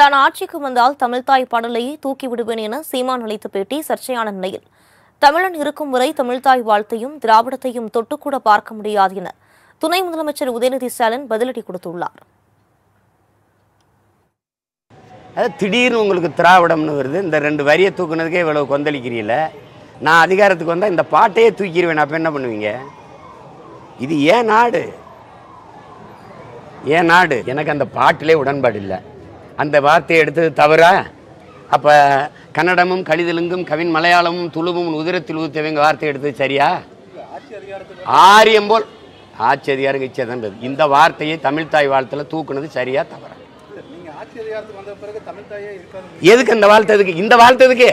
தான் ஆட்சிக்கு வந்தால் தமிழ்தாய் பாடலையை தூக்கிவிடுவேன் என சீமான் அளித்த பேட்டி சர்ச்சையான நிலையில், தமிழன் இருக்கும் வரை தமிழ்தாய் வாழ்த்தையும் திராவிடத்தையும் தொட்டுக்கூட பார்க்க முடியாது என துணை முதலமைச்சர் உதயநிதி ஸ்டாலின் பதிலடி கொடுத்துள்ளார். திடீர்னு உங்களுக்கு திராவிடம்னு வருது, இந்த ரெண்டு வரியை தூக்குனதுக்கே இவ்வளவு கொந்தளிக்கிறீல. நான் அதிகாரத்துக்கு வந்தால் இந்த பாட்டையே தூக்கிடுவேன், அப்போ என்ன பண்ணுவீங்க? இது ஏன் நாடு, ஏன் நாடு? எனக்கு அந்த பாட்டிலே உடன்பாடு இல்லை. அந்த வார்த்தையை எடுத்தது தவறா? அப்போ கன்னடமும் கலிதலுங்கும் கவின் மலையாளமும் துளுவும் உதிரத்தில் ஊத்தவங்க வார்த்தையை எடுத்தது சரியா? ஆரியம் போல் ஆட்சி அதிகாரம் இச்சதான். இந்த வார்த்தையை தமிழ்தாய் வாழ்த்தில் தூக்குனது சரியா தவறா? எதுக்கு இந்த வாழ்த்ததுக்கு? இந்த வாழ்த்ததுக்கு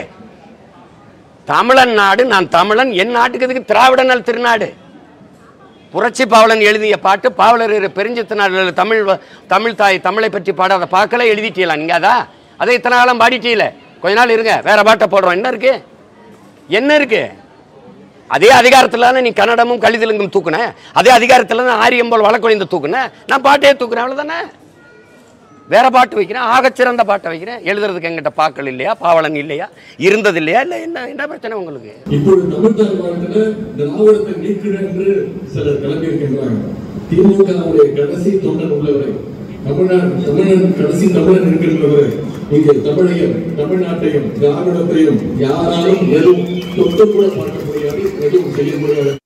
தமிழன் நாடு, நான் தமிழன், என் நாட்டுக்கு எதுக்கு திராவிடனால் திருநாடு? புரட்சி பாவலன் எழுதிய பாட்டு பாவலர் பெருஞ்சித்தனார் தமிழ் தமிழ்தாய் தமிழை பற்றி பாடாத பாக்கெல்லாம் எழுதிட்டீங்களா நீங்கள்? அதா அதை இத்தனை காலம் பாடிட்டீங்களே, கொஞ்ச நாள் இருங்க, வேற பாட்டை போடுறோம். என்ன இருக்கு, என்ன இருக்கு? அதே அதிகாரத்தில் தானே நீ கன்னடமும் கலிதலுங்கும் தூக்குனேன், அதே அதிகாரத்தில் தான் ஆரியம் போல் வழக்கொழிந்து தூக்குனேன். நான் பாட்டையே தூக்குறேன், அவ்வளோதானே. வேற பாட்டு வைக்கிறேன், ஆகச்சிறந்த பாட்டை வைக்கிறேன். எழுதுறதுக்கு எங்கிட்ட பாக்கள் இல்லையா, பாவலன் இல்லையா, இருந்தது இல்லையா, இல்லை என்ன என்ன பிரச்சனை உங்களுக்கு? தமிழ்நாட்டையும் திராவிடத்தையும் யாராலும்